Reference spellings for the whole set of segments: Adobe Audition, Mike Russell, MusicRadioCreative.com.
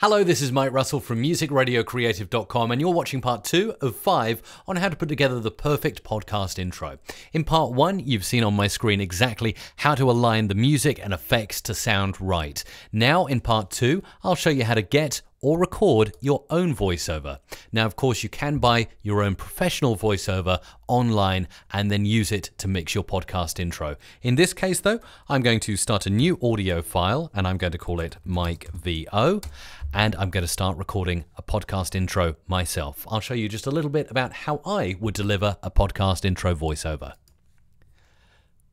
Hello, this is Mike Russell from MusicRadioCreative.com, and you're watching part 2 of 5 on how to put together the perfect podcast intro. In part 1, you've seen on my screen exactly how to align the music and effects to sound right. Now, in part 2, I'll show you how to get or record your own voiceover. Now, of course, you can buy your own professional voiceover online and then use it to mix your podcast intro. In this case, though, I'm going to start a new audio file and I'm going to call it Mike VO, and I'm going to start recording a podcast intro myself. I'll show you just a little bit about how I would deliver a podcast intro voiceover.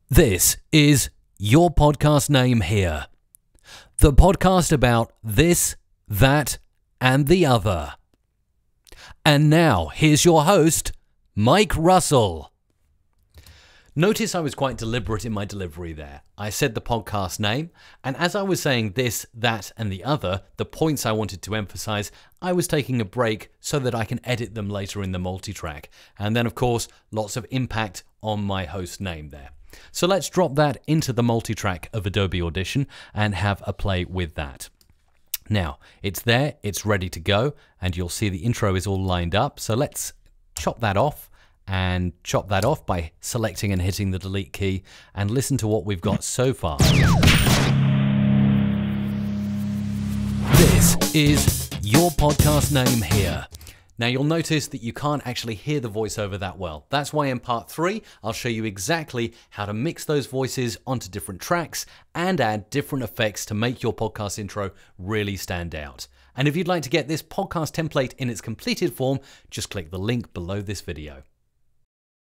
This is your podcast name here. The podcast about this, that, and the other. And now, here's your host, Mike Russell. Notice I was quite deliberate in my delivery there. I said the podcast name, and as I was saying this, that, and the other, the points I wanted to emphasize, I was taking a break so that I can edit them later in the multi-track. And then, of course, lots of impact on my host name there. So let's drop that into the multi-track of Adobe Audition and have a play with that. Now, it's there, it's ready to go, and you'll see the intro is all lined up. So let's chop that off, and chop that off by selecting and hitting the delete key, and listen to what we've got so far. This is your podcast name here. Now, you'll notice that you can't actually hear the voiceover that well. That's why in part 3, I'll show you exactly how to mix those voices onto different tracks and add different effects to make your podcast intro really stand out. And if you'd like to get this podcast template in its completed form, just click the link below this video.